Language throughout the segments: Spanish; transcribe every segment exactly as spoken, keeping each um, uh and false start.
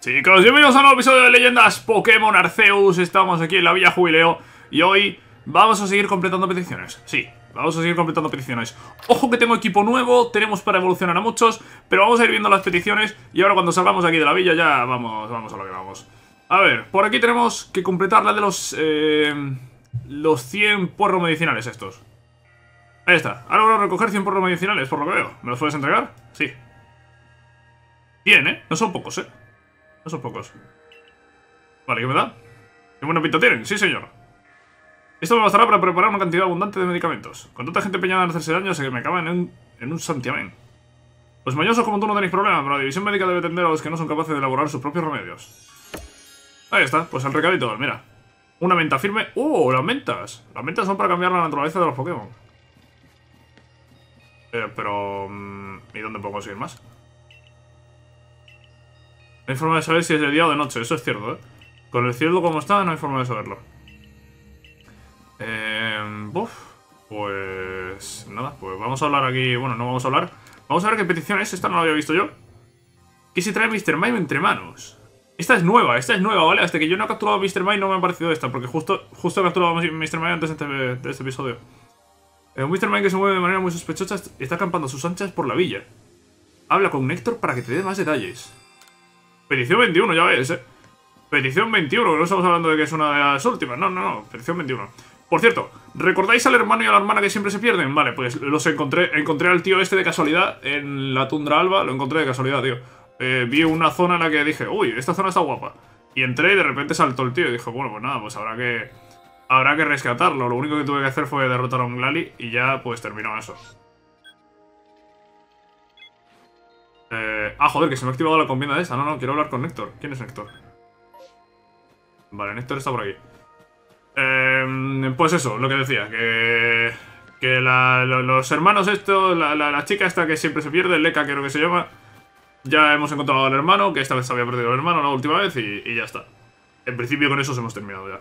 Chicos, bienvenidos a un nuevo episodio de Leyendas Pokémon Arceus. Estamos aquí en la Villa Jubileo y hoy vamos a seguir completando peticiones. Sí, vamos a seguir completando peticiones. Ojo que tengo equipo nuevo, tenemos para evolucionar a muchos, pero vamos a ir viendo las peticiones y ahora cuando salgamos aquí de la villa ya vamos, vamos a lo que vamos. A ver, por aquí tenemos que completar la de los, eh, los cien puerros medicinales estos. Ahí está, ahora voy a recoger cien puerros medicinales por lo que veo. ¿Me los puedes entregar? Sí. cien, ¿eh? No son pocos, ¿eh? No son pocos. Vale, ¿qué me da? ¿Qué buena pinta tienen? Sí, señor. Esto me bastará para preparar una cantidad abundante de medicamentos. Con tanta gente empeñada en hacerse daño, se me acaban en un, en un santiamén. Los mañosos como tú no tenéis problema, pero la división médica debe atender a los que no son capaces de elaborar sus propios remedios. Ahí está, pues el recadito, mira. Una menta firme. ¡Oh, las mentas! Las mentas son para cambiar la naturaleza de los Pokémon. Eh, pero... ¿y dónde puedo conseguir más? No hay forma de saber si es de día o de noche, eso es cierto, ¿eh? Con el cielo como está, no hay forma de saberlo. Eh, uf, pues... nada, pues vamos a hablar aquí... Bueno, no vamos a hablar. Vamos a ver qué petición es, esta no la había visto yo. ¿Qué se trae míster Mime entre manos? Esta es nueva, esta es nueva, ¿vale? Hasta que yo no he capturado a míster Mime no me ha parecido esta, porque justo, justo he capturado a míster Mime antes de este, de este episodio. Eh, míster Mime que se mueve de manera muy sospechosa está acampando a sus anchas por la villa. Habla con Héctor para que te dé más detalles. Petición veintiuno, ya ves, eh. Petición veintiuno, que no estamos hablando de que es una de las últimas. No, no, no, petición veintiuno. Por cierto, ¿recordáis al hermano y a la hermana que siempre se pierden? Vale, pues los encontré, encontré al tío este de casualidad en la Tundra Alba. Lo encontré de casualidad, tío. eh, Vi una zona en la que dije, uy, esta zona está guapa. Y entré y de repente saltó el tío y dije, bueno, pues nada, pues habrá que Habrá que rescatarlo. Lo único que tuve que hacer fue derrotar a un Glalie y ya pues terminó eso. Eh, ah, joder, que se me ha activado la contienda de esa. No, no, quiero hablar con Héctor. ¿Quién es Héctor? Vale, Héctor está por aquí. Eh, pues eso, lo que decía. Que, que la, los hermanos estos, la, la, la chica esta que siempre se pierde, Leca creo que se llama. Ya hemos encontrado al hermano, que esta vez se había perdido el hermano la última vez y, y ya está. En principio con eso hemos terminado ya.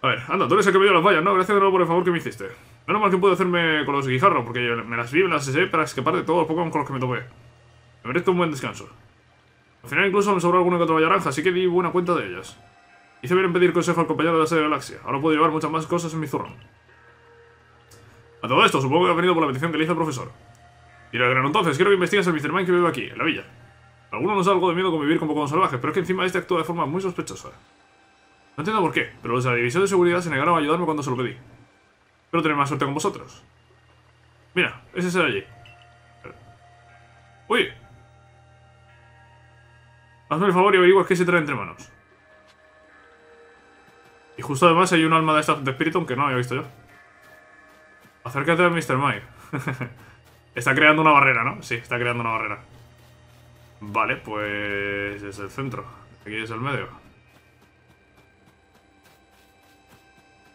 A ver, anda, tú eres el que me dio las vallas, ¿no? Gracias de nuevo por el favor que me hiciste. Menos mal que pude hacerme con los guijarros, porque yo me las vi, me las cesé para escapar de todos los Pokémon con los que me topé. Me merezco un buen descanso. Al final incluso me sobró alguna que otra naranja, así que di buena cuenta de ellas. Hice bien en pedir consejo al compañero de la serie de Galaxia. Ahora puedo llevar muchas más cosas en mi zurrón. A todo esto, supongo que ha venido por la petición que le hizo el profesor. Y lo gran entonces, quiero que investigues al míster Mime que vive aquí, en la villa. A algunos nos da algo de miedo convivir con Pokémon salvajes, pero es que encima este actúa de forma muy sospechosa. No entiendo por qué, pero los de la división de seguridad se negaron a ayudarme cuando se lo pedí. Espero tener más suerte con vosotros. Mira, ese es el allí. Uy. Hazme el favor y averigua qué se trae entre manos. Y justo además hay un alma de estas de espíritu, aunque no lo había visto yo. Acércate a míster Mime. Está creando una barrera, ¿no? Sí, está creando una barrera. Vale, pues... es el centro. Aquí es el medio.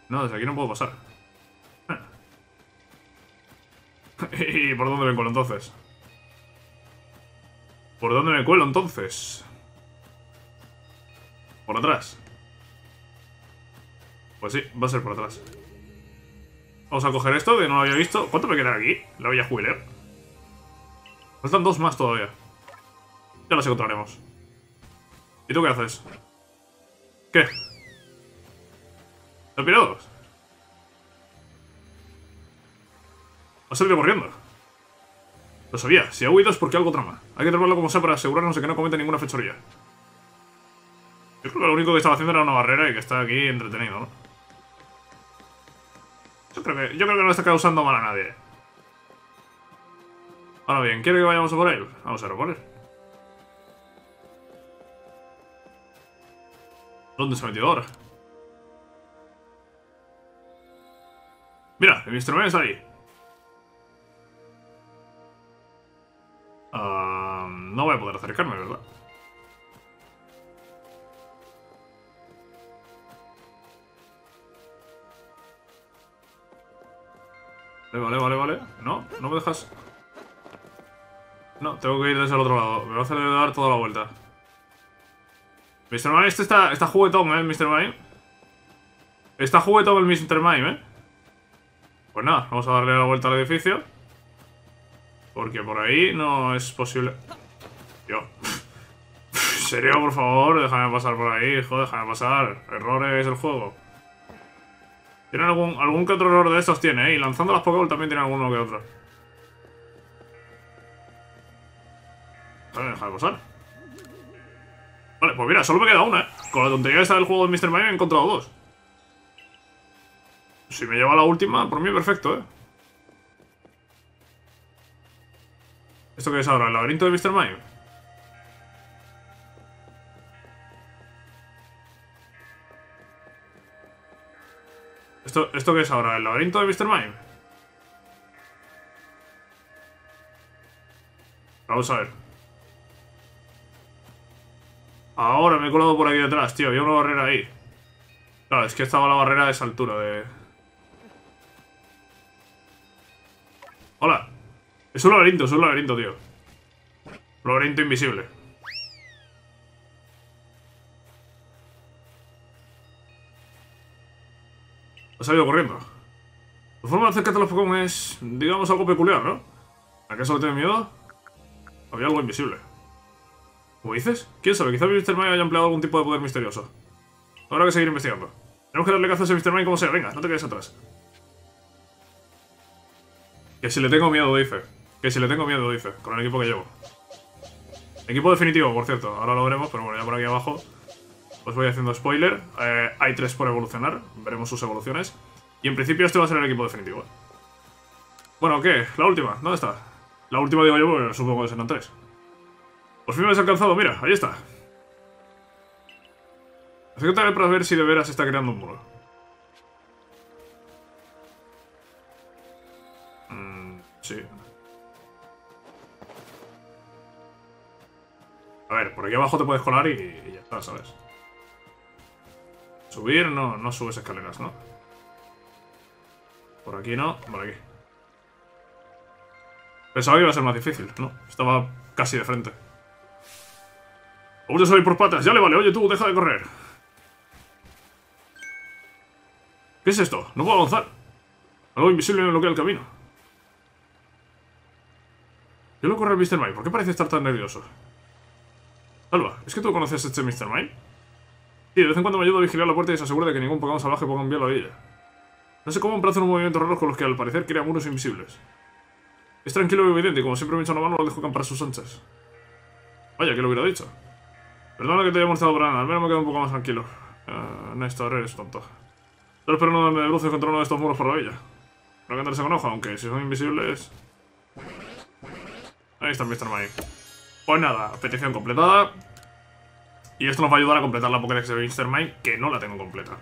No, desde aquí no puedo pasar. ¿Y por dónde me cuelo entonces? ¿Por dónde me cuelo entonces? ¿Por atrás? Pues sí, va a ser por atrás. Vamos a coger esto, que no lo había visto. ¿Cuánto me queda aquí? La Villa Jubiler. Faltan dos más todavía. Ya las encontraremos. ¿Y tú qué haces? ¿Qué? ¿Los pirados? ¿Has salido corriendo? Lo sabía, si ha huido es porque algo trama. Hay que tratarlo como sea para asegurarnos de que no comete ninguna fechoría. Yo creo que lo único que estaba haciendo era una barrera y que está aquí entretenido, ¿no? Yo creo que, yo creo que no está causando mal a nadie. Ahora bien, ¿quiere que vayamos a por él? Vamos a por él. ¿Dónde se ha metido ahora? Mira, el míster Mime está ahí. Uh, no voy a poder acercarme, ¿verdad? Vale, vale, vale, vale. No, no me dejas. No, tengo que ir desde el otro lado. Me va a hacer dar toda la vuelta. míster Mime, este está, está juguetón, ¿eh? El míster Mime. Está juguetón el míster Mime, ¿eh? Pues nada, vamos a darle la vuelta al edificio. Porque por ahí no es posible. Yo. serio, por favor? Déjame pasar por ahí, hijo, déjame pasar. Errores del juego. Tienen algún, algún que otro error de estos tiene, ¿eh? Y lanzando las Pokéball también tienen alguno que otro. Déjame, déjame pasar. Vale, pues mira, solo me queda una, ¿eh? Con la tontería esta del juego de mister Mime he encontrado dos. Si me lleva la última, por mí perfecto, ¿eh? ¿Esto qué es ahora? ¿El laberinto de mister Mime? ¿Esto, esto qué es ahora? ¿El laberinto de mister Mime? Vamos a ver. Ahora me he colado por aquí detrás, tío. Había una barrera ahí. Claro, es que estaba la barrera de esa altura de... Hola. Es un laberinto, es un laberinto, tío. Un laberinto invisible. Ha salido corriendo. La forma de acercarte a los Pokémon es, digamos, algo peculiar, ¿no? ¿Acaso le tienes miedo? Había algo invisible. ¿Cómo dices? ¿Quién sabe? Quizá mister Mime haya empleado algún tipo de poder misterioso. Habrá que seguir investigando. Tenemos que darle caza a ese mister Mime como sea. Venga, no te quedes atrás. Que si le tengo miedo, dice. Que si le tengo miedo, dice. Con el equipo que llevo. Equipo definitivo, por cierto. Ahora lo veremos, pero bueno, ya por aquí abajo os voy haciendo spoiler. Eh, hay tres por evolucionar. Veremos sus evoluciones. Y en principio este va a ser el equipo definitivo. Bueno, ¿qué? La última. ¿Dónde está? La última digo yo porque supongo que serán tres. Por fin me has alcanzado. Mira, ahí está. Acércate para ver si de veras está creando un muro. Mm, sí. A ver, por aquí abajo te puedes colar y, y ya está, ¿sabes? Subir, no, no subes escaleras, ¿no? Por aquí no, por aquí. Pensaba que iba a ser más difícil, ¿no? Estaba casi de frente. Aún te soy por patas, ya le vale, oye tú, deja de correr. ¿Qué es esto? No puedo avanzar. Algo invisible me bloquea el camino. Yo lo corro al mister Mime, ¿por qué parece estar tan nervioso? Alba, ¿es que tú conoces a este mister Mime? Sí, de vez en cuando me ayuda a vigilar la puerta y se asegura de que ningún Pokémon salvaje ponga un pie a la orilla. No sé cómo emplaza unos movimientos raros con los que al parecer crea muros invisibles. Es tranquilo y evidente, y como siempre me echa una mano lo dejo campar a sus anchas. Vaya, que lo hubiera dicho. Perdona que te haya mostrado por nada, al menos me quedo un poco más tranquilo. Uh, Néstor, eres tonto. Solo espero no darme de bruces contra uno de estos muros por la orilla. No hay que andarse con ojo, aunque si son invisibles... Ahí está el mister Mime. Pues nada, petición completada. Y esto nos va a ayudar a completar la Pokédex de mister Mime, que no la tengo completa.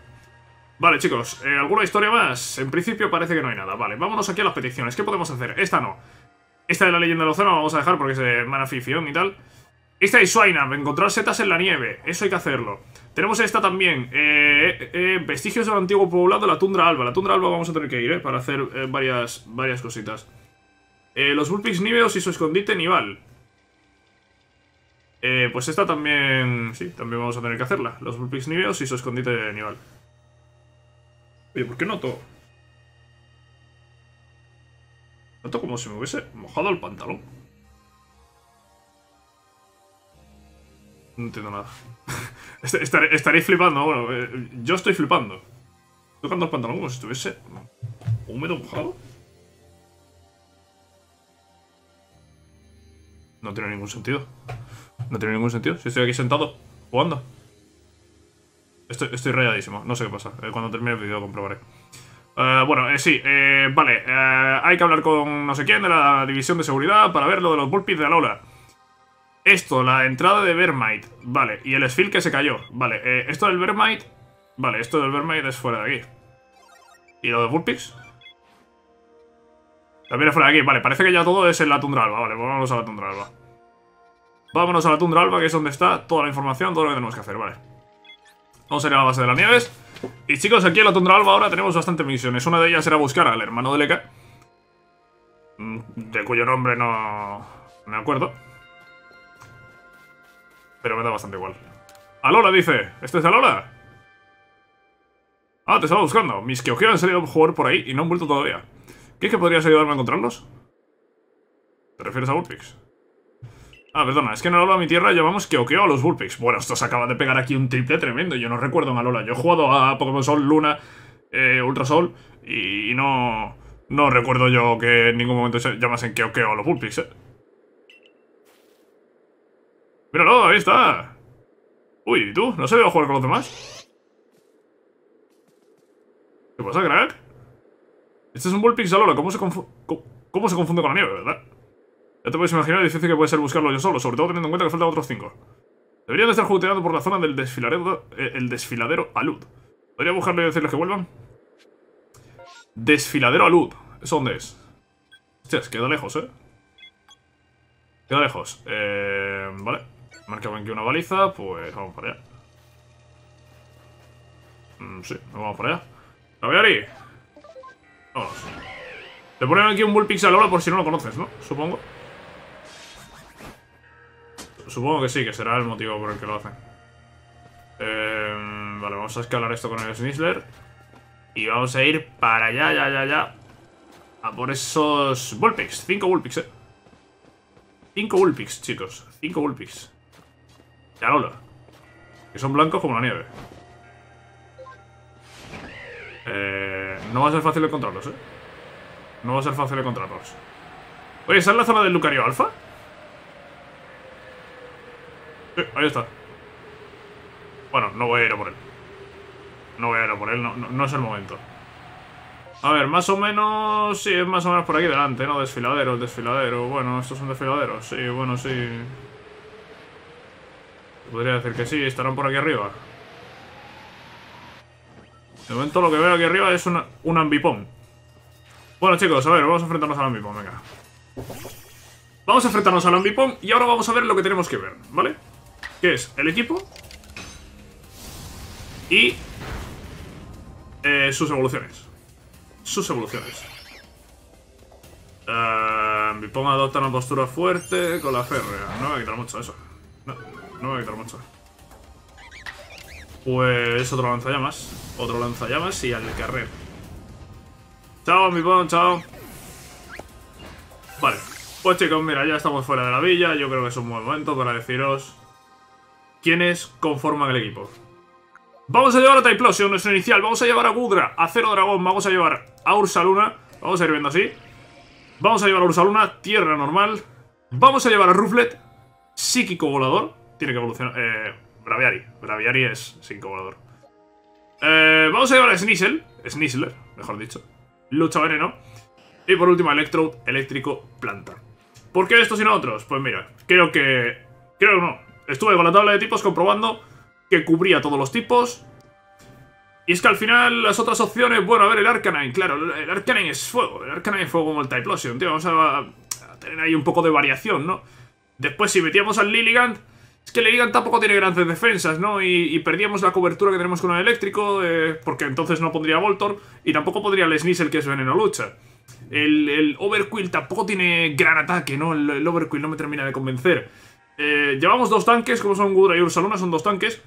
Vale, chicos, ¿eh, alguna historia más? En principio parece que no hay nada. Vale, vámonos aquí a las peticiones. ¿Qué podemos hacer? Esta no. Esta de la leyenda del océano la vamos a dejar porque es de Manafición y tal. Esta es Swinub, encontrar setas en la nieve. Eso hay que hacerlo. Tenemos esta también. Eh, eh, vestigios del antiguo poblado, la Tundra Alba. La Tundra Alba vamos a tener que ir, ¿eh? Para hacer eh, varias, varias cositas. Eh, los Vulpix Níveos y su escondite Nival. Eh, pues esta también... Sí, también vamos a tener que hacerla. Los Vulpix Níveos y su escondite de Nival. Oye, ¿por qué noto? Noto como si me hubiese mojado el pantalón. No entiendo nada. Estaré, estaré flipando. Bueno, eh, yo estoy flipando. Tocando el pantalón como si estuviese húmedo, mojado. No tiene ningún sentido. No tiene ningún sentido. Si estoy aquí sentado, jugando. Estoy, estoy rayadísimo. No sé qué pasa. Eh, cuando termine el vídeo comprobaré. Uh, bueno, eh, sí. Eh, vale. Eh, hay que hablar con no sé quién de la división de seguridad para ver lo de los Vulpix de Alola. Esto, la entrada de Vermite. Vale. Y el esfil que se cayó. Vale. Eh, esto del Vermite. Vale, esto del Vermite es fuera de aquí. ¿Y lo de Vulpix? También es fuera de aquí. Vale, parece que ya todo es en la Tundra Alba. Vale, pues vámonos a la Tundra Alba. Vámonos a la Tundra Alba, que es donde está toda la información, todo lo que tenemos que hacer, vale. Vamos a ir a la base de las nieves. Y chicos, aquí en la Tundra Alba ahora tenemos bastantes misiones. Una de ellas era buscar al hermano de Leca, de cuyo nombre no me acuerdo, pero me da bastante igual. Alola dice, ¿esto es Alola? Ah, te estaba buscando. Mis Keokeo han salido a jugar por ahí y no han vuelto todavía. ¿Crees que podrías ayudarme a encontrarlos? ¿Te refieres a Vulpix? Ah, perdona, es que en Alola, mi tierra, llevamos Keokeo a los Vulpix. Bueno, estos acaban de pegar aquí un triple tremendo. Yo no recuerdo en Alola. Yo he jugado a Pokémon Sol, Luna, eh, Ultra Sol y no... No recuerdo yo que en ningún momento se llamasen Keokeo a los Vulpix, eh. ¡Míralo! ¡Ahí está! Uy, ¿y tú? ¿No se debe jugar con los demás? ¿Qué pasa, crack? Este es un Vulpix de Alola. ¿Cómo se, confu cómo, ¿Cómo se confunde con la nieve, verdad? Ya te puedes imaginar lo difícil que puede ser buscarlo yo solo, sobre todo teniendo en cuenta que faltan otros cinco. Deberían estar juteando por la zona del desfiladero, eh, el desfiladero Alud. ¿Podría buscarlo y decirles que vuelvan? Desfiladero Alud. ¿Eso dónde es? Hostias, queda lejos, ¿eh? Queda lejos. Eh, vale. Marcamos aquí una baliza, pues vamos para allá. Mm, sí, nos vamos para allá. ¡Braviary! Vamos. Te ponen aquí un Vulpix a Alola por si no lo conoces, ¿no? Supongo. Supongo que sí, que será el motivo por el que lo hacen. Eh, vale, vamos a escalar esto con el Snizzler. Y vamos a ir para allá, ya, ya, ya. A por esos Vulpix. Cinco Vulpix, eh. Cinco Vulpix, chicos. Cinco Vulpix. De Alola. Que son blancos como la nieve. Eh, no va a ser fácil encontrarlos, eh. No va a ser fácil encontrarlos. Oye, ¿esa es la zona del Lucario Alfa? Sí, ahí está. Bueno, no voy a ir a por él. No voy a ir a por él, no, no, no es el momento. A ver, más o menos... Sí, es más o menos por aquí delante, ¿no? Desfiladero, desfiladero... Bueno, estos son desfiladeros, sí, bueno, sí... Podría decir que sí, estarán por aquí arriba. De momento lo que veo aquí arriba es una, un Ambipom. Bueno, chicos, a ver, vamos a enfrentarnos al Ambipom, venga. Vamos a enfrentarnos al Ambipom y ahora vamos a ver lo que tenemos que ver, ¿vale? Que es el equipo y... Eh, sus evoluciones. Sus evoluciones. Uh, mi Pong adopta una postura fuerte con la férrea. No me va a quitar mucho eso. No, no me va a quitar mucho. Pues otro lanzallamas. Otro lanzallamas y al carrer. Chao, mi Pong, chao. Vale. Pues chicos, mira, ya estamos fuera de la villa. Yo creo que es un buen momento para deciros quiénes conforman el equipo. Vamos a llevar a Typhlosion, nuestro inicial. Vamos a llevar a Goodra, a Cero Dragón. Vamos a llevar a Ursaluna. Vamos a ir viendo así. Vamos a llevar a Ursaluna, tierra normal. Vamos a llevar a Ruflet, psíquico volador. Tiene que evolucionar. Eh, Braviary. Braviary es psíquico volador. Eh, vamos a llevar a Sneasel. Sneasler, mejor dicho. Lucha veneno. Y por último, Electrode, eléctrico, planta. ¿Por qué estos y no otros? Pues mira, creo que. Creo que no. Estuve con la tabla de tipos comprobando. Que cubría todos los tipos. Y es que al final las otras opciones... Bueno, a ver, el Arcanine, claro. El Arcanine es fuego. El Arcanine es fuego como el Typhlosion, tío. Vamos a, a tener ahí un poco de variación, ¿no? Después, si metíamos al Lilligant... Es que el Lilligant tampoco tiene grandes defensas, ¿no? Y, y perdíamos la cobertura que tenemos con el eléctrico. Eh, porque entonces no pondría Voltor. Y tampoco podría el Sneasel, que es veneno lucha. El, el Overqwil tampoco tiene gran ataque, ¿no? El, el Overqwil no me termina de convencer. Eh, llevamos dos tanques, como son Goodra y Ursaluna, son dos tanques.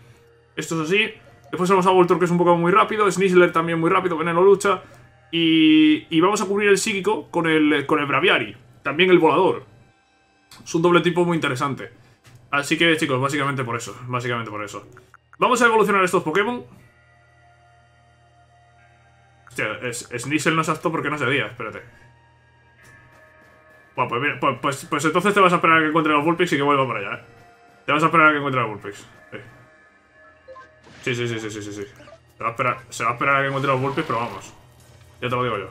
Esto es así. Después vamos a Voltor, que es un poco muy rápido. Snizzler también muy rápido, veneno lucha. Y, y vamos a cubrir el psíquico con el, con el Braviary. También el volador. Es un doble tipo muy interesante. Así que, chicos, básicamente por eso. Básicamente por eso. Vamos a evolucionar estos Pokémon. Hostia, es, Snizzler no es apto porque no se veía. Espérate. Bueno, pues, mira, pues, pues, pues entonces te vas a esperar a que encuentre los Vulpix y que vuelva para allá, ¿eh? Te vas a esperar a que encuentre los Vulpix. Eh. Sí, sí, sí, sí, sí, sí. Se va a esperar, se va a, esperar a que encuentre los Vulpix, pero vamos. Ya te lo digo yo.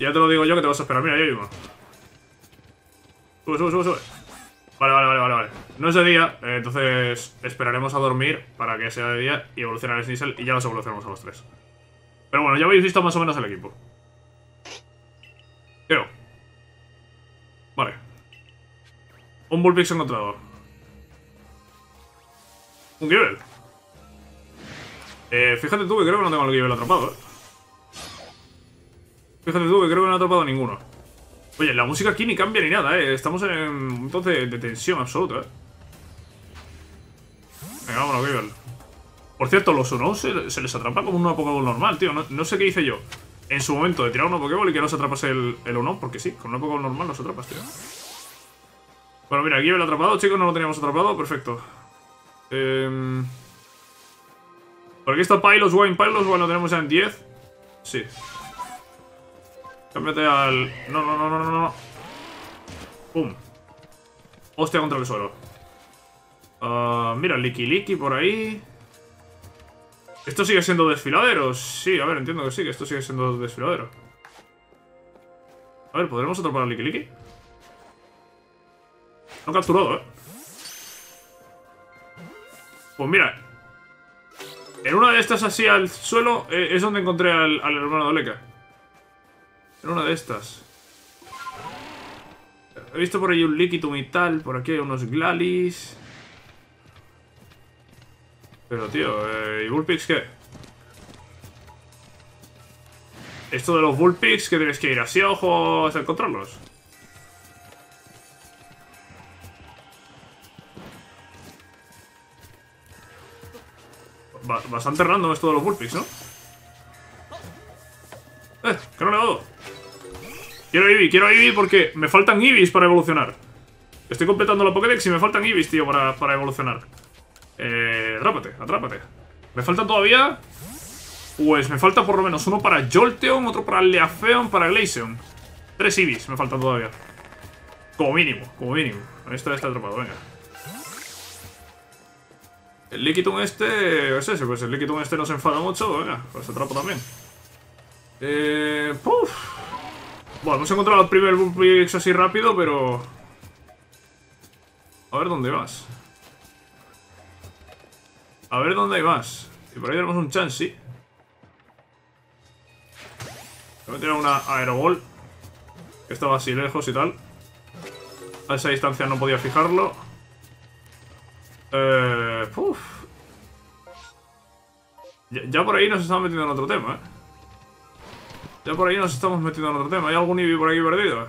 Ya te lo digo yo que te vas a esperar. Mira, yo mismo. Sube, sube, sube, sube. Vale, vale, vale, vale, vale. No es de día, eh, entonces esperaremos a dormir para que sea de día y evolucionar el Sneasel y ya los evolucionamos a los tres. Pero bueno, ya habéis visto más o menos el equipo. Creo. Vale. Un Vulpix encontrado. Un Gible. Eh, fíjate tú que creo que no tengo el Gible atrapado, eh. Fíjate tú que creo que no he atrapado ninguno. Oye, la música aquí ni cambia ni nada, eh. Estamos en un entonces de tensión absoluta, eh. Venga, vámonos, Gible. Por cierto, los Unos se, se les atrapa como una Pokéball normal, tío. No, no sé qué hice yo en su momento de tirar una Pokéball y que no se atrapase el, el Uno, porque sí, con una Pokéball normal los atrapas, tío. Bueno, mira, aquí me lo he atrapado, chicos, no lo teníamos atrapado, perfecto. Eh... Por aquí está Piloswine, Piloswine lo tenemos ya en diez. Sí. Cámbiate al... No, no, no, no, no, no. Pum. Hostia contra el suelo. Uh, mira, Lickilicky por ahí. ¿Esto sigue siendo desfiladero? Sí, a ver, entiendo que sí, que esto sigue siendo desfiladero. A ver, ¿podremos atrapar al Lickilicky? No capturado, ¿eh? Pues mira, en una de estas así al suelo eh, es donde encontré al, al hermano de Leca. En una de estas. He visto por ahí un Lickitung y tal. Por aquí hay unos Glalis. Pero tío, eh, ¿y Vulpix qué? Esto de los Vulpix que tienes que ir así a ojos a encontrarlos. Bastante random esto de los Vulpix, ¿no? Eh, que no le he dado. Quiero Eevee, quiero Eevee porque me faltan Eevees para evolucionar. Estoy completando la Pokédex y me faltan Eevees, tío, para, para evolucionar. Eh, atrápate, atrápate. Me falta todavía... Pues me falta por lo menos uno para Jolteon, otro para Leafeon, para Glaceon. Tres Eevees me faltan todavía. Como mínimo, como mínimo. Ahí está, está atrapado, venga. El Lickitung este... Es ese, pues el Lickitung este no se enfada mucho. Venga, pues atrapo también. Eh... Puf. Bueno, hemos encontrado el primer Vulpix así rápido, pero... A ver dónde vas. A ver dónde hay más. Y por ahí tenemos un Chansey. Voy a tirar una Aeroball. Que estaba así lejos y tal. A esa distancia no podía fijarlo. Eh... Puf. Ya, ya por ahí nos estamos metiendo en otro tema, ¿eh? Ya por ahí nos estamos metiendo en otro tema. ¿Hay algún Eevee por aquí perdido?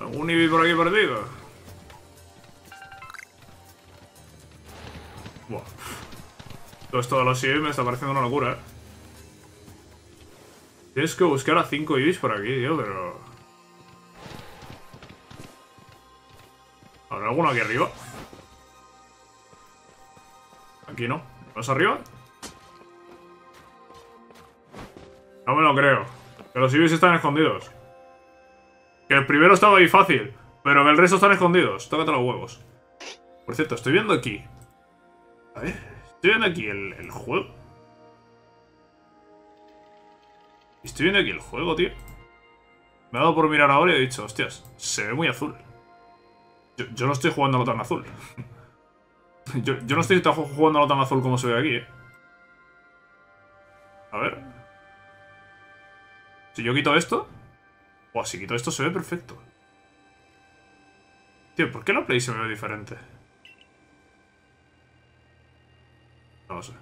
¿Algún Eevee por aquí perdido? Buah. Todo esto de los Eevee me está pareciendo una locura, ¿eh? Tienes que buscar a cinco Eevees por aquí, tío, pero... ¿Habrá alguno aquí arriba? Aquí no. ¿Vas arriba? No me lo creo. Que los Eevees están escondidos. Que el primero estaba ahí fácil, pero que el resto están escondidos. Tócate los huevos. Por cierto, estoy viendo aquí. A ver. Estoy viendo aquí el, el juego. Estoy viendo aquí el juego, tío. Me ha dado por mirar ahora y he dicho, hostias, se ve muy azul. Yo, yo no estoy jugándolo tan azul. yo, yo no estoy jugándolo tan azul como se ve aquí, eh. A ver. Si yo quito esto... Buah, si quito esto se ve perfecto. Tío, ¿por qué la Play se me ve diferente? No lo sé.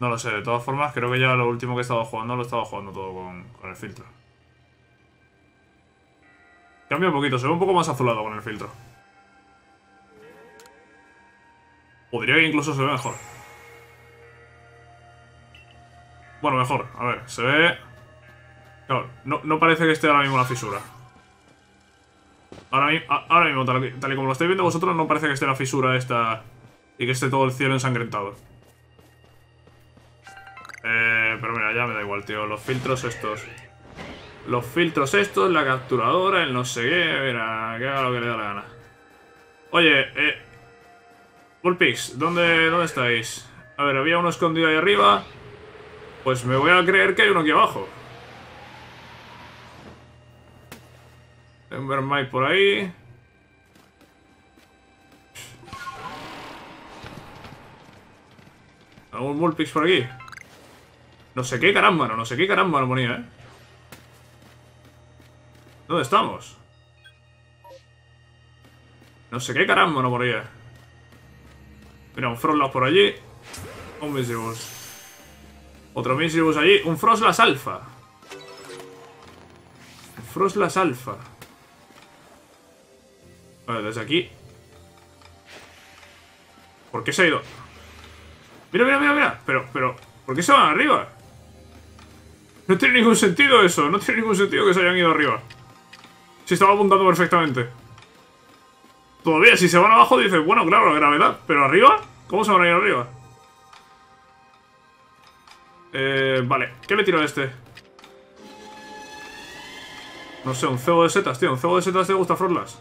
No lo sé, de todas formas creo que ya lo último que he estado jugando lo estaba jugando todo con, con el filtro. Cambia un poquito, se ve un poco más azulado con el filtro. Podría que incluso se ve mejor. Bueno, mejor, a ver, se ve... Claro, no, no parece que esté ahora mismo una fisura. Ahora, ahora mismo, tal, tal y como lo estáis viendo vosotros, no parece que esté la fisura esta y que esté todo el cielo ensangrentado. Eh, pero mira, ya me da igual, tío, los filtros estos... Los filtros estos, la capturadora, el no sé qué... Mira, que haga lo que le da la gana. Oye, eh... Vulpix, ¿dónde, ¿dónde estáis? A ver, había uno escondido ahí arriba... Pues me voy a creer que hay uno aquí abajo. Ember Mike por ahí. ¿Algún Vulpix por aquí? No sé qué caramba, no, no sé qué caramba no ponía, ¿eh? ¿Dónde estamos? No sé qué caramba no moría. Mira, un Froslas por allí. Un Misibus. Otro Misibus allí. Un Froslas alfa. Un Froslas alfa. Vale, desde aquí. ¿Por qué se ha ido? Mira, mira, mira, mira. Pero, pero, ¿por qué se van arriba? No tiene ningún sentido eso. No tiene ningún sentido que se hayan ido arriba. Si estaba apuntando perfectamente. Todavía, si se van abajo dices, bueno, claro, la gravedad. Pero arriba, ¿cómo se van a ir arriba? Eh, vale, ¿qué le tiro a este? No sé, un cebo de setas, tío. Un cebo de setas te gusta Froslas.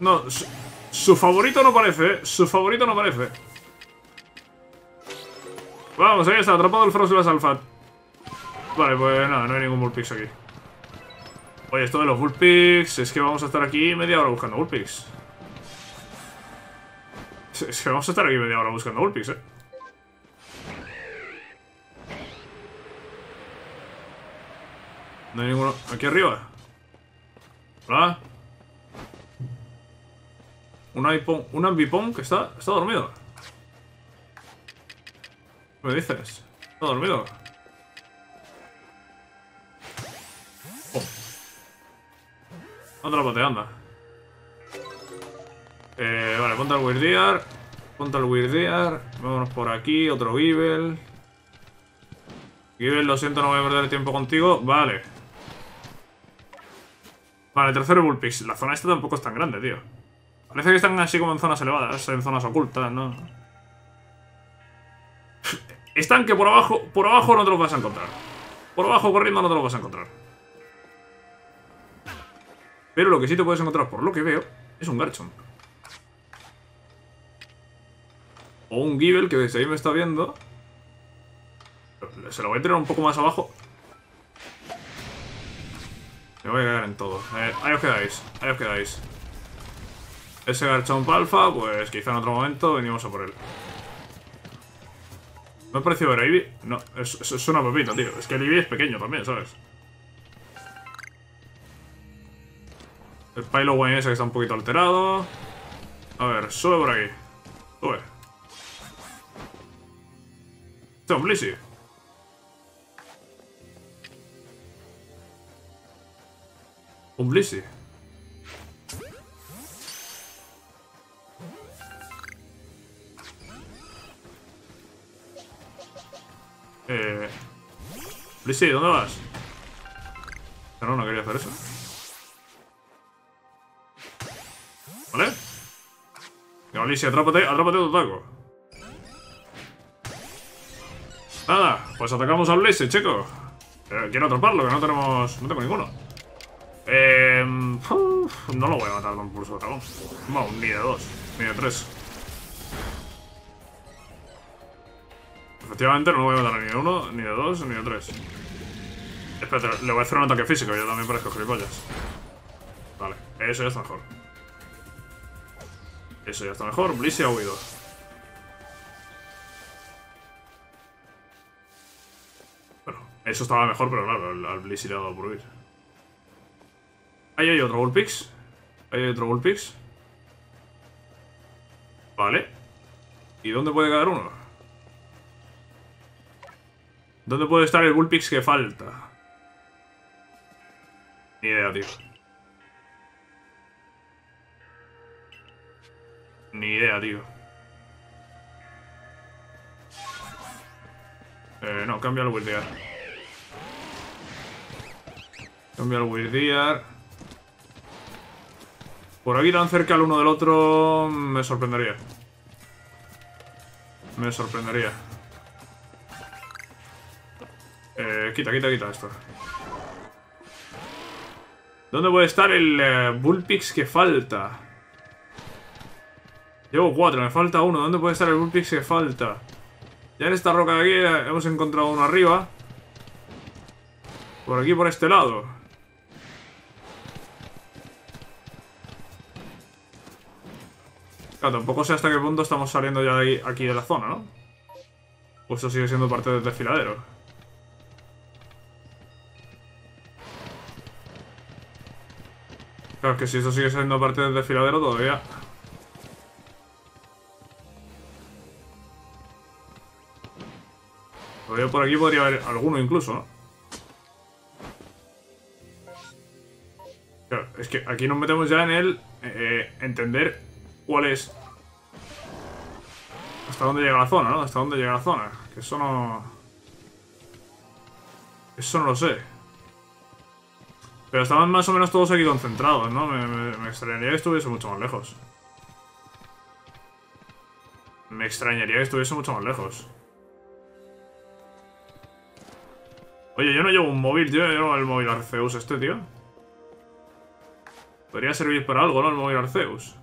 No, su, su favorito no parece, ¿eh? Su favorito no parece. Vamos, ahí está, atrapado el Froslas Alfat. Vale, pues nada, no hay ningún Vulpix aquí. Oye, esto de los Vulpix, es que vamos a estar aquí media hora buscando Vulpix. Es que vamos a estar aquí media hora buscando Vulpix, eh. No hay ninguno. Aquí arriba. Hola. Un, iPhone, un Ambipom que está, está dormido. ¿Qué me dices? Está dormido. Oh. Atrápate, anda. Eh, vale, ponte al Weirdear. Ponte al Weirdear. Vámonos por aquí. Otro Gible. Gible, lo siento, no voy a perder el tiempo contigo. Vale. Vale, tercero Vulpix. La zona esta tampoco es tan grande, tío. Parece que están así como en zonas elevadas, en zonas ocultas, ¿no? Están que por abajo, por abajo no te los vas a encontrar. Por abajo corriendo no te los vas a encontrar. Pero lo que sí te puedes encontrar, por lo que veo, es un Garchomp. O un Gible, que desde ahí me está viendo. Se lo voy a tirar un poco más abajo. Me voy a cagar en todo. Eh, ahí os quedáis, ahí os quedáis. Ese Garchomp alfa, pues quizá en otro momento venimos a por él. ¿Me ha parecido ver a Eevee? No, es, es, es una pepita, tío. Es que el Eevee es pequeño también, ¿sabes? El Piloswine ese que está un poquito alterado. A ver, sube por aquí. Sube. Este es un Blissey. Un Blissey. Eh... Blissey, ¿dónde vas? No, no quería hacer eso. ¿Vale? No, Blissey, atrápate, atrápate tu taco. Nada, pues atacamos a Blissey, chico. eh, Quiero atraparlo, que no tenemos... No tengo ninguno. Eh... Uf, no lo voy a matar con pulso de dragón. No, ni de dos, ni de tres. Efectivamente, no me voy a matar ni de uno, ni de dos, ni de tres. Espérate, le voy a hacer un ataque físico, yo también parezco gilipollas. Vale, eso ya está mejor. Eso ya está mejor, Blissey ha huido. Bueno, eso estaba mejor, pero claro, al Blissey le ha dado por huir. Ahí hay otro Vulpix. Ahí hay otro Vulpix. Vale. ¿Y dónde puede quedar uno? ¿Dónde puede estar el Vulpix que falta? Ni idea, tío. Ni idea, tío. Eh, no, cambia el Weirdear. Cambia el Weirdear. Por aquí tan cerca el uno del otro... Me sorprendería. Me sorprendería. Eh, quita, quita, quita esto. ¿Dónde puede estar el eh, Vulpix que falta? Llevo cuatro, me falta uno. ¿Dónde puede estar el Vulpix que falta? Ya en esta roca de aquí eh, hemos encontrado uno arriba. Por aquí, por este lado. Claro, tampoco sé hasta qué punto estamos saliendo ya de aquí, aquí de la zona, ¿no? O esto sigue siendo parte del desfiladero. Claro, es que si esto sigue siendo parte del desfiladero todavía. Todavía por aquí podría haber alguno incluso, ¿no? Claro, es que aquí nos metemos ya en el... Eh, entender cuál es... hasta dónde llega la zona, ¿no? Hasta dónde llega la zona. Que eso no... Eso no lo sé. Pero estaban más o menos todos aquí concentrados, ¿no? Me, me, me extrañaría que estuviese mucho más lejos. Me extrañaría que estuviese mucho más lejos. Oye, yo no llevo un móvil, tío. Yo llevo el móvil Arceus este, tío. Podría servir para algo, ¿no? El móvil Arceus.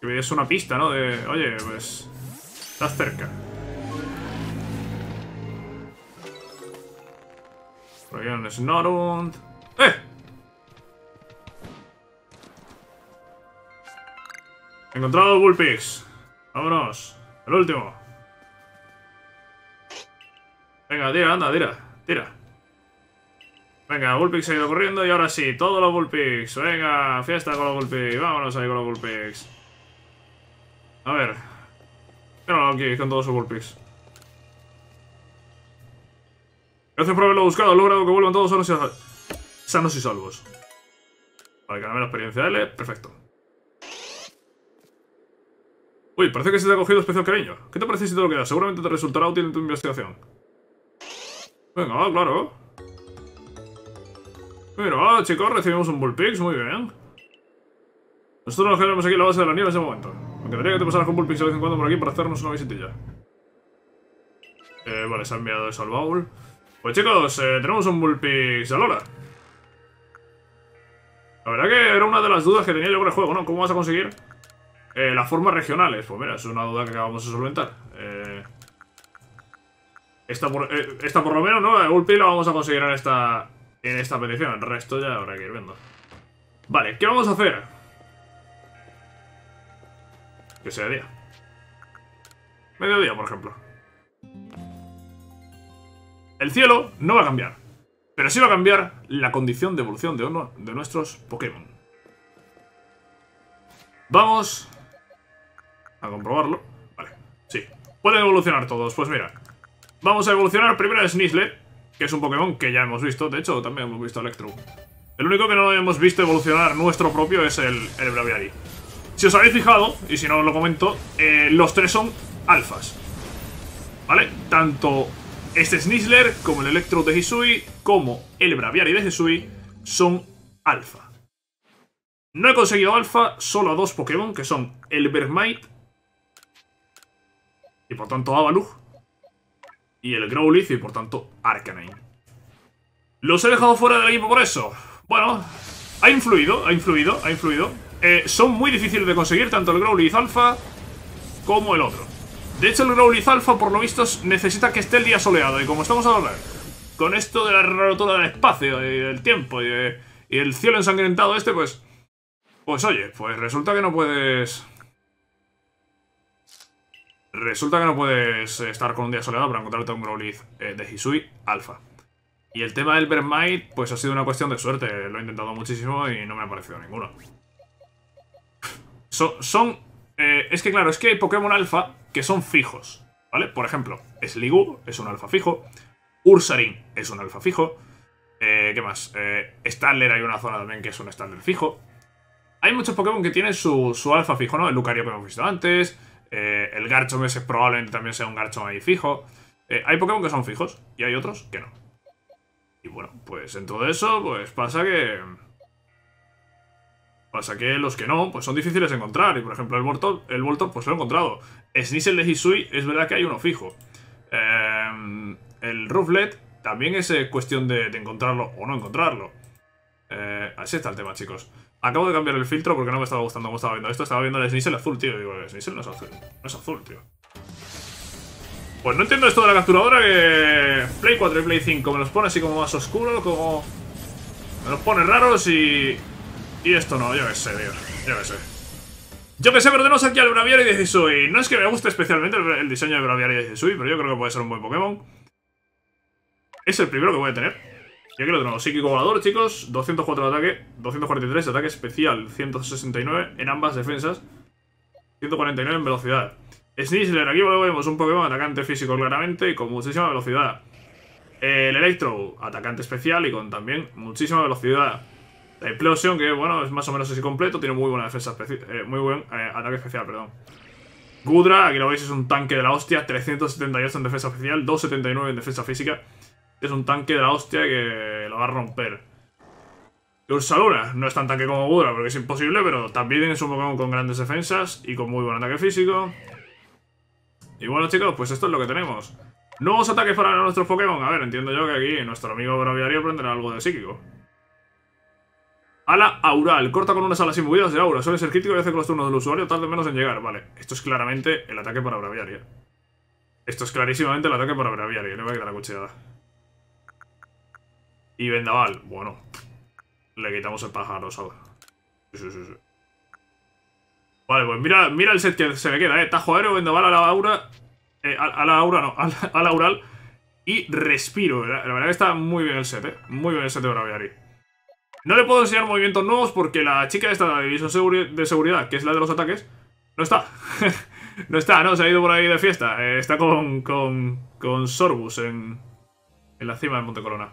Que es una pista, ¿no? De, oye, pues... Estás cerca. Por aquí hay un Snorum. ¡Eh! He encontrado Vulpix. Vámonos. El último. Venga, tira, anda, tira. Tira. Venga, Vulpix ha ido corriendo y ahora sí, todos los Vulpix. Venga, fiesta con los Vulpix. Vámonos ahí con los Vulpix. A ver. Míralo aquí, con todos sus Vulpix. Gracias por haberlo buscado, he logrado que vuelvan todos sanos y salvos. Vale, ganame la experiencia L, perfecto. Uy, parece que se te ha cogido especial cariño. ¿Qué te parece si te lo quedas? Seguramente te resultará útil en tu investigación. Venga, ah, claro. Mira, ah, chicos, recibimos un Vulpix, muy bien. Nosotros nos quedaremos aquí en la base de la nieve en ese momento. Me encantaría que te pasaras con Vulpix de vez en cuando por aquí para hacernos una visitilla. Eh, vale, se ha enviado eso al baúl. Pues chicos, eh, tenemos un Vulpix a Lola. La verdad que era una de las dudas que tenía yo con el juego, ¿no? ¿Cómo vas a conseguir eh, las formas regionales? Pues mira, es una duda que acabamos de solventar. Eh, esta, por, eh, esta por lo menos, ¿no? La Vulpix la vamos a conseguir en esta, en esta petición. El resto ya habrá que ir viendo. Vale, ¿qué vamos a hacer? Que sea día. Mediodía, por ejemplo. El cielo no va a cambiar, pero sí va a cambiar la condición de evolución de uno de nuestros Pokémon. Vamos a comprobarlo. Vale, sí. Pueden evolucionar todos, pues mira. Vamos a evolucionar primero a Sneasler, que es un Pokémon que ya hemos visto. De hecho, también hemos visto Electrode. El único que no hemos visto evolucionar nuestro propio es el, el Braviary. Si os habéis fijado, y si no os lo comento, eh, los tres son alfas. ¿Vale? Tanto... Este Snizzler, como el Electrode de Hisui, como el Braviary de Hisui, son alfa. No he conseguido alfa solo a dos Pokémon, que son el Vermite, y por tanto Avalug, y el Growlithe, y por tanto Arcanine. ¿Los he dejado fuera del equipo por eso? Bueno, ha influido, ha influido, ha influido. Eh, son muy difíciles de conseguir, tanto el Growlithe alfa como el otro. De hecho, el Growlithe alfa, por lo visto, necesita que esté el día soleado. Y como estamos ahora con esto de la rotura del espacio y del tiempo y, de, y el cielo ensangrentado este, pues... Pues oye, pues resulta que no puedes... Resulta que no puedes estar con un día soleado para encontrarte un Growlithe eh, de Hisui alfa. Y el tema del Vermite, pues ha sido una cuestión de suerte. Lo he intentado muchísimo y no me ha parecido ninguno. So, son... Eh, es que claro, es que hay Pokémon alfa que son fijos, ¿vale? Por ejemplo, Sliggoo es un alfa fijo, Ursaring es un alfa fijo, eh, ¿qué más? Eh, Staller, hay una zona también que es un Staller fijo. Hay muchos Pokémon que tienen su, su alfa fijo, ¿no? El Lucario que hemos visto antes, eh, el Garchomp ese probablemente también sea un Garchomp ahí fijo. Eh, hay Pokémon que son fijos y hay otros que no. Y bueno, pues en todo eso, pues pasa que... Pasa que los que no, pues son difíciles de encontrar. Y por ejemplo el Voltor, el Voltor pues lo he encontrado. Sneasel de Hisui, es verdad que hay uno fijo. eh, El Ruflet también es eh, cuestión de, de encontrarlo o no encontrarlo. eh, Así está el tema, chicos. Acabo de cambiar el filtro porque no me estaba gustando cómo estaba viendo esto. Estaba viendo el Sneasel azul, tío. Digo, el Sneasel no es azul, no es azul, tío. Pues no entiendo esto de la capturadora que... Play cuatro y Play cinco me los pone así como más oscuro, como... Me los pone raros y... Y esto no, yo que sé, tío, yo que sé. Yo que sé, pero tenemos aquí al Braviary de Hisui. No es que me guste especialmente el, el diseño de Braviary de Hisui, pero yo creo que puede ser un buen Pokémon. Es el primero que voy a tener. Y aquí lo tenemos, Psíquico Volador, chicos. Doscientos cuatro de ataque, doscientos cuarenta y tres de ataque especial, ciento sesenta y nueve en ambas defensas, ciento cuarenta y nueve en velocidad. Sneasler, aquí vemos un Pokémon atacante físico claramente y con muchísima velocidad. El Electrode, atacante especial y con también muchísima velocidad. La Typhlosion, que bueno, es más o menos así completo, tiene muy buena defensa especial, eh, muy buen eh, ataque especial, perdón. Goodra, aquí lo veis, es un tanque de la hostia. trescientos setenta y ocho en defensa oficial, doscientos setenta y nueve en defensa física. Es un tanque de la hostia que lo va a romper. Ursaluna no es tan tanque como Goodra porque es imposible, pero también es un Pokémon con grandes defensas y con muy buen ataque físico. Y bueno, chicos, pues esto es lo que tenemos. Nuevos ataques para nuestros Pokémon. A ver, entiendo yo que aquí nuestro amigo Braviary aprenderá algo de psíquico. Ala aural. Corta con unas alas y movidas de aura. Suele ser crítico y hace que los turnos del usuario tarden menos en llegar. Vale, esto es claramente el ataque para Braviary. Esto es clarísimamente el ataque para Braviary. Le voy a quitar la cuchillada. Y vendaval. Bueno, le quitamos el pájaro, ¿sabes? Sí, sí, sí, sí. Vale, pues mira, mira el set que se me queda, ¿eh? Tajo aéreo, vendaval, ala aura... Eh, ala aura no, ala, ala aural. Y respiro. La, la verdad que está muy bien el set, ¿eh? Muy bien el set de Braviary. No le puedo enseñar movimientos nuevos porque la chica esta de la división de seguridad, que es la de los ataques, no está. No está, no, se ha ido por ahí de fiesta. Eh, está con, con, con Sorbus en, en la cima de Monte Corona.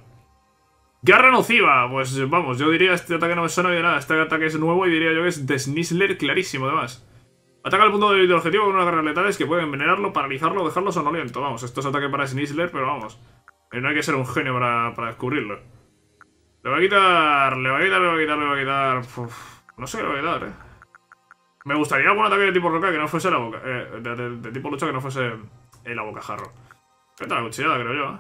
Garra nociva, pues vamos, yo diría este ataque no me suena de nada. Este ataque es nuevo y diría yo que es de Snizzler clarísimo, además. Ataca al punto del objetivo con unas garras letales que pueden envenenarlo, paralizarlo o dejarlo sonoliento. Vamos, esto es ataque para Snizzler, pero vamos, no hay que ser un genio para, para descubrirlo. Le voy a quitar, le voy a quitar, le voy a quitar, le voy a quitar... Uf, no sé qué le voy a quitar, eh. Me gustaría algún ataque de tipo roca que no fuese la boca... Eh, de, de, de tipo lucha que no fuese eh, la bocajarro. Vete a la cuchillada, creo yo, eh.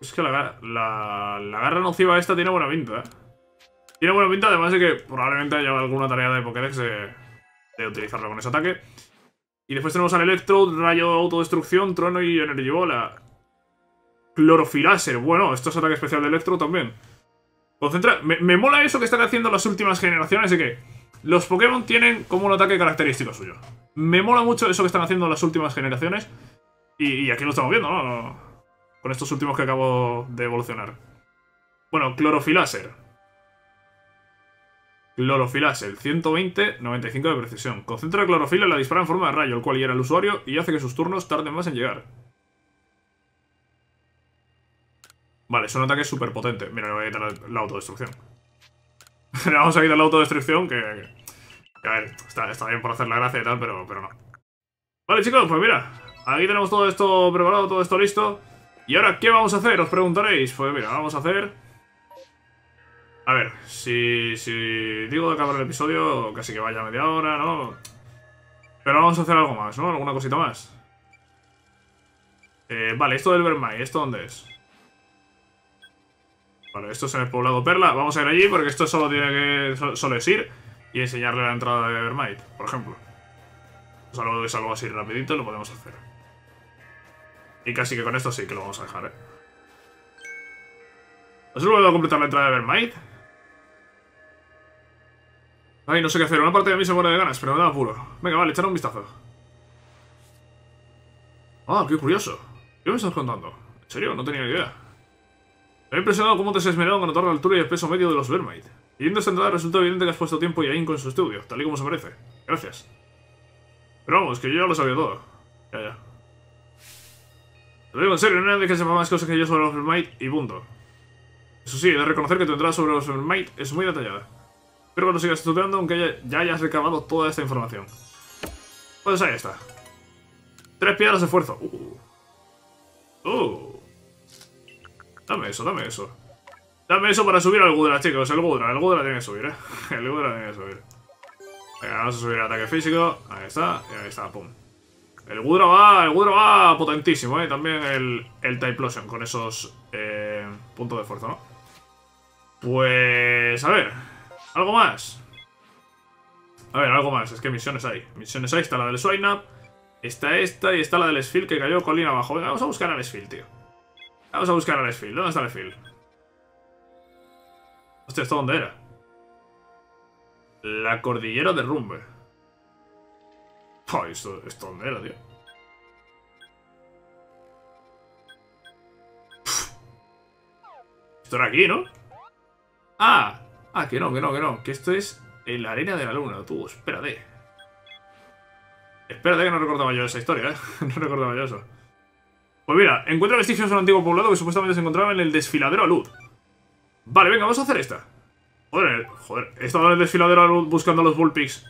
Es que la, la, la garra nociva esta tiene buena pinta, eh. Tiene buena pinta, además de que probablemente haya alguna tarea de Pokédex de, de utilizarlo con ese ataque. Y después tenemos al Electrode, rayo autodestrucción, trueno y energy bola. Clorofiláser, bueno, esto es ataque especial de Electro también. Concentra... Me, me mola eso que están haciendo las últimas generaciones de que los Pokémon tienen como un ataque característico suyo. Me mola mucho eso que están haciendo las últimas generaciones. Y, y aquí lo estamos viendo, ¿no? Con estos últimos que acabo de evolucionar. Bueno, clorofiláser. Clorofiláser, ciento veinte, noventa y cinco de precisión. Concentra clorofila y la dispara en forma de rayo, el cual hiera al usuario y hace que sus turnos tarden más en llegar. Vale, es un ataque súper potente. Mira, le voy a quitar la, la autodestrucción. Le vamos a quitar la autodestrucción, que... que a ver, está, está bien por hacer la gracia y tal, pero, pero no. Vale, chicos, pues mira. Aquí tenemos todo esto preparado, todo esto listo. ¿Y ahora qué vamos a hacer? Os preguntaréis. Pues mira, vamos a hacer... A ver, si, si digo de acabar el episodio, casi que vaya media hora, ¿no? Pero vamos a hacer algo más, ¿no? Alguna cosita más. Eh, vale, esto del Vermai, ¿esto dónde es? Vale, esto es en el poblado Perla. Vamos a ir allí porque esto solo tiene que... Solo es ir y enseñarle la entrada de Vermite, por ejemplo. Es algo, es algo así rapidito, lo podemos hacer. Y casi que con esto sí que lo vamos a dejar, ¿eh? ¿Has logrado completar la entrada de Vermite? Ay, no sé qué hacer. Una parte de mí se muere de ganas, pero me da apuro. Venga, vale, echar un vistazo. Ah, qué curioso. ¿Qué me estás contando? ¿En serio? No tenía idea. Me ha impresionado cómo te has esmerado en anotar la altura y el peso medio de los Vermite. Yendo a esta entrada resulta evidente que has puesto tiempo y ahínco en su estudio, tal y como se merece. Gracias. Pero vamos, que yo ya lo sabía todo. Ya, ya. Te lo digo en serio, no hay nadie que sepa más cosas que yo sobre los Vermite y punto. Eso sí, he de reconocer que tu entrada sobre los Vermite es muy detallada. Espero que lo sigas estudiando aunque haya, ya hayas recabado toda esta información. Pues ahí está. Tres piedras de esfuerzo. Uh. Uh. Dame eso, dame eso. Dame eso para subir al Goodra, chicos. El Goodra, el Goodra tiene que subir, eh. El Goodra tiene que subir. Venga, vamos a subir el ataque físico. Ahí está, y ahí está, pum. El Goodra va, el Goodra va potentísimo, eh. También el, el Typhlosion con esos eh, puntos de fuerza, ¿no? Pues... a ver. ¿Algo más? A ver, algo más. Es que misiones hay. Misiones hay. Está la del Swineup. Está esta y está la del Sfield que cayó colina abajo. Venga, vamos a buscar al Sfield, tío. Vamos a buscar al Sfield. ¿Dónde está el Sfield? Hostia, ¿esto dónde era? La cordillera de Rumbe. Ay, ¿esto, esto dónde era, tío? Pff. Esto era aquí, ¿no? Ah, ah, que no, que no, que no. Que esto es en la arena de la luna, tú. Espérate. Espérate que no recordaba yo esa historia, ¿eh? No recordaba yo eso. Pues mira, encuentra vestigios de un antiguo poblado que supuestamente se encontraba en el Desfiladero Alud. Vale, venga, vamos a hacer esta. Joder, joder, he estado en el Desfiladero Alud buscando a los Vulpix.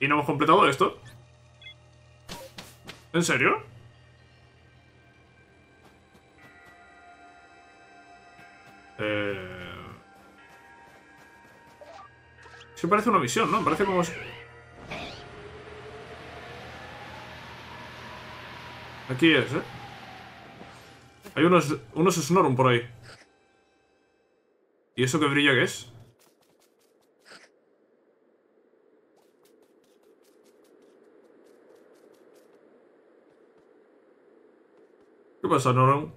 ¿Y no hemos completado esto? ¿En serio? Eh... Sí, parece una misión, ¿no? Parece como... Aquí es, ¿eh? Hay unos, unos Snorum por ahí. ¿Y eso que brilla qué es? ¿Qué pasa, Snorum?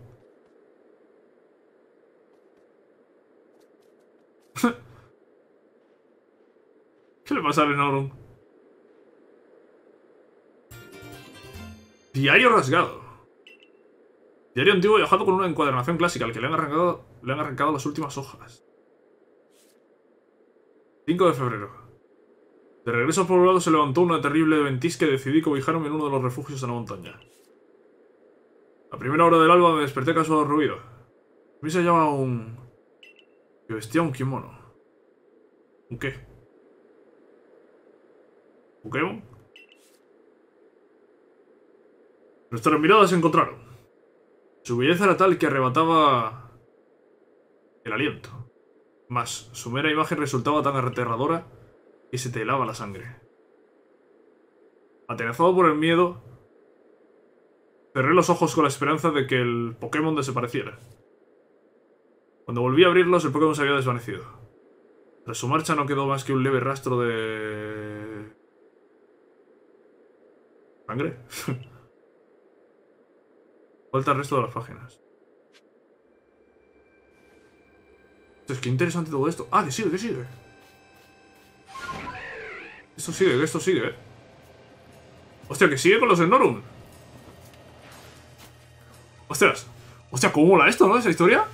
¿Qué le pasa a Snorum? Diario rasgado. Diario antiguo y dibujado con una encuadernación clásica, al que le han arrancado, le han arrancado las últimas hojas. cinco de febrero. De regreso al poblado se levantó una terrible ventisca y decidí cobijarme en uno de los refugios en la montaña. A primera hora del alba me desperté casual ruido. A mí se hallaba un... que vestía un kimono. ¿Un qué? ¿Un Pokémon? Nuestras miradas se encontraron. Su belleza era tal que arrebataba el aliento. Mas su mera imagen resultaba tan aterradora que se te helaba la sangre. Atenazado por el miedo, cerré los ojos con la esperanza de que el Pokémon desapareciera. Cuando volví a abrirlos, el Pokémon se había desvanecido. Tras su marcha no quedó más que un leve rastro de... ¿sangre? Falta el resto de las páginas. Es que interesante todo esto. Ah, que sigue, que sigue. Esto sigue, que esto sigue, eh. Hostia, que sigue con los Snorum. Ostras. Hostia, cómo mola esto, ¿no? Esa historia.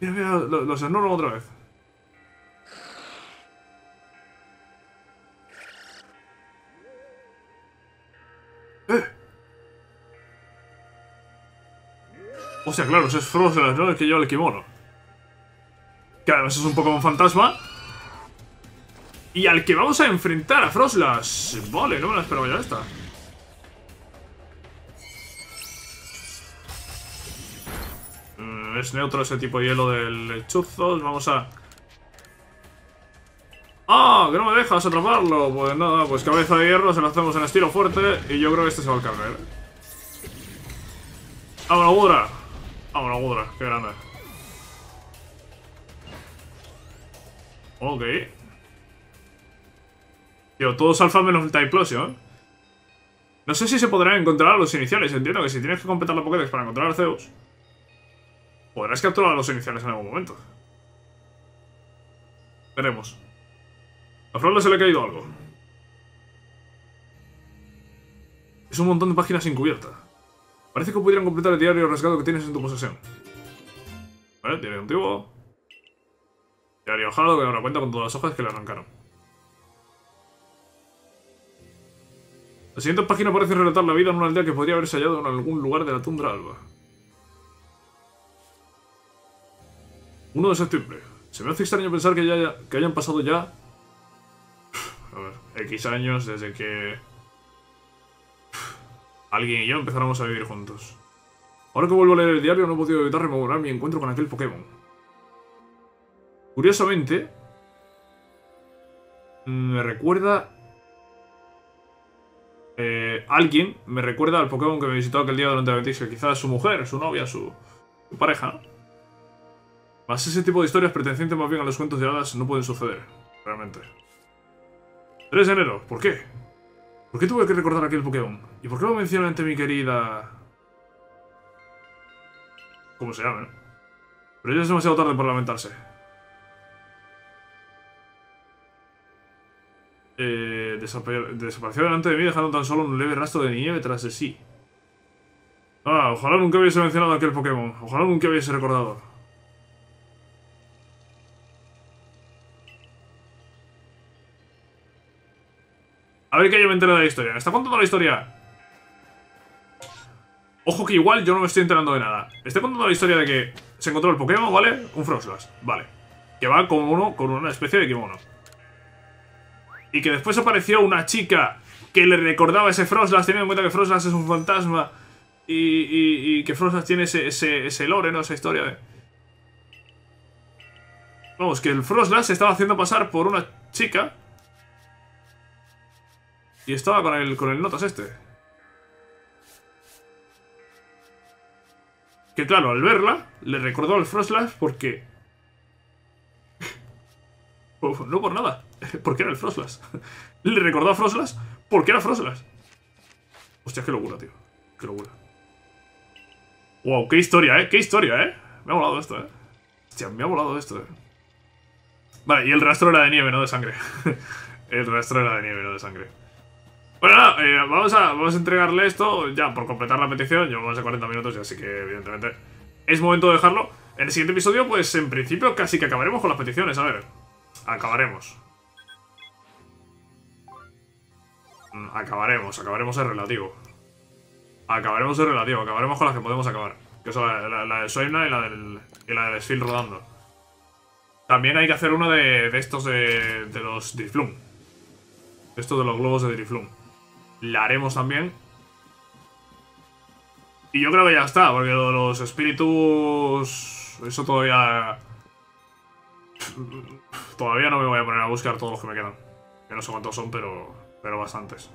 Mira, mira, los Snorum otra vez. Eh. O sea, claro, ese es Froslas, ¿no? El que lleva el kimono. Que además es un Pokémon fantasma. Y al que vamos a enfrentar a Froslas. Vale, no me la esperaba ya esta. Mm, es neutro ese tipo de hielo del hechuzos. Vamos a... ¡Ah! ¡Oh, que no me dejas atraparlo! Pues nada, pues cabeza de hierro, se lo hacemos en estilo fuerte. Y yo creo que este se va a cargar. ¡Vámonos, Goodra! ¡Vámonos, Goodra! ¡Qué grande! Ok. Tío, todos alfa menos el Typhlosion. No sé si se podrán encontrar a los iniciales. Entiendo que si tienes que completar la Pokédex para encontrar a Zeus, podrás capturar a los iniciales en algún momento. Veremos. A Froslas se le ha caído algo. Es un montón de páginas sin cubierta. Parece que pudieran completar el diario rasgado que tienes en tu posesión. Vale, diario antiguo. Diario ojado que ahora cuenta con todas las hojas que le arrancaron. La siguiente página parece relatar la vida en una aldea que podría haberse hallado en algún lugar de la Tundra Alba. uno de septiembre. Se me hace extraño pensar que, ya haya, que hayan pasado ya... A ver, X años desde que... alguien y yo empezáramos a vivir juntos. Ahora que vuelvo a leer el diario no he podido evitar rememorar mi encuentro con aquel Pokémon. Curiosamente, me recuerda... Eh, alguien me recuerda al Pokémon que me visitó aquel día durante la ventisca. Quizás su mujer, su novia, su, su pareja, ¿no? Más ese tipo de historias pertenecientes más bien a los cuentos de hadas no pueden suceder, realmente. tres de enero, ¿por qué? ¿Por qué tuve que recordar aquel Pokémon? ¿Y por qué lo mencionan ante mi querida...? ¿Cómo se llama, no? Pero ya es demasiado tarde para lamentarse. Eh, desapare desapareció delante de mí dejando tan solo un leve rastro de nieve tras de sí. Ah, ojalá nunca hubiese mencionado aquel Pokémon. Ojalá nunca hubiese recordado. A ver que yo me enteré de la historia. ¿Me está contando la historia? Ojo que igual yo no me estoy enterando de nada. Me está contando la historia de que se encontró el Pokémon, ¿vale? Un Froslas, vale. Que va con uno, con una especie de kimono. y que después apareció una chica que le recordaba ese Froslas, teniendo en cuenta que Froslas es un fantasma y, y, y que Froslas tiene ese, ese, ese lore, ¿no? Esa historia de... Vamos, que el Froslas se estaba haciendo pasar por una chica y estaba con el, con el notas este. Que claro, al verla, le recordó al Froslas porque... no por nada, porque era el Froslas. Le recordó a Froslas porque era Froslas. Hostia, qué locura, tío. Qué locura. Wow, qué historia, eh. Qué historia, eh. Me ha volado esto, eh. Hostia, me ha volado esto, eh. Vale, y el rastro era de nieve, no de sangre. El rastro era de nieve, no de sangre. Bueno, nada, eh, vamos, a, vamos a entregarle esto ya por completar la petición. Llevamos cuarenta minutos, así que evidentemente es momento de dejarlo. En el siguiente episodio, pues en principio casi que acabaremos con las peticiones. A ver, acabaremos. Acabaremos, acabaremos el relativo. Acabaremos el relativo, acabaremos con las que podemos acabar. Que son la, la, la del Swainna y la del, y la del Sfil rodando. También hay que hacer uno de, de estos de, de los Drifloon. Esto de los globos de Drifloon. La haremos también. Y yo creo que ya está, porque los espíritus... Eso todavía... Todavía no me voy a poner a buscar todos los que me quedan. Que no sé cuántos son, pero... pero bastantes.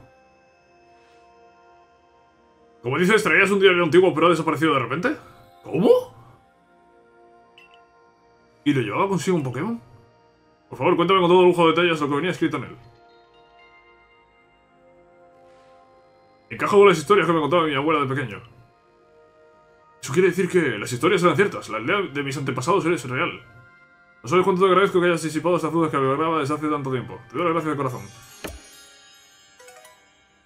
Como dices, traías un diario antiguo pero ha desaparecido de repente. ¿Cómo? ¿Y lo llevaba consigo un Pokémon? Por favor, cuéntame con todo lujo de detalles lo que venía escrito en él. Encajo con las historias que me contaba mi abuela de pequeño. Eso quiere decir que las historias eran ciertas. La aldea de mis antepasados eres real. No sabes cuánto te agradezco que hayas disipado estas dudas que albergaba desde hace tanto tiempo. Te doy las gracias de corazón.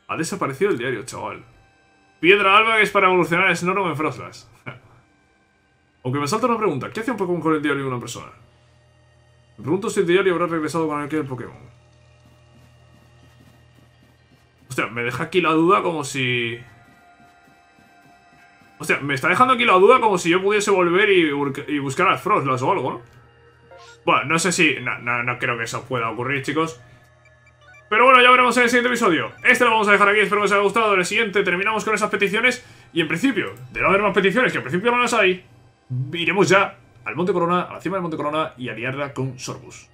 Ha desaparecido el diario, chaval. Piedra Alba que es para evolucionar a Snorum en Froslas. Aunque me salta una pregunta. ¿Qué hace un Pokémon con el diario de una persona? Me pregunto si el diario habrá regresado con aquel Pokémon. Hostia, me deja aquí la duda como si... Hostia, me está dejando aquí la duda como si yo pudiese volver y, y buscar al Froslas o algo, ¿no? Bueno, no sé si... No, no, no creo que eso pueda ocurrir, chicos. Pero bueno, ya veremos en el siguiente episodio. Este lo vamos a dejar aquí, espero que os haya gustado. En el siguiente terminamos con esas peticiones. Y en principio, de no haber más peticiones, que en principio no las hay, iremos ya al Monte Corona, a la cima del Monte Corona, y a liarla con Sorbus.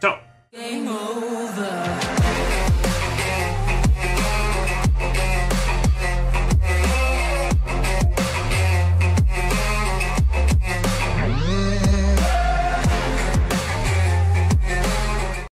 Chao.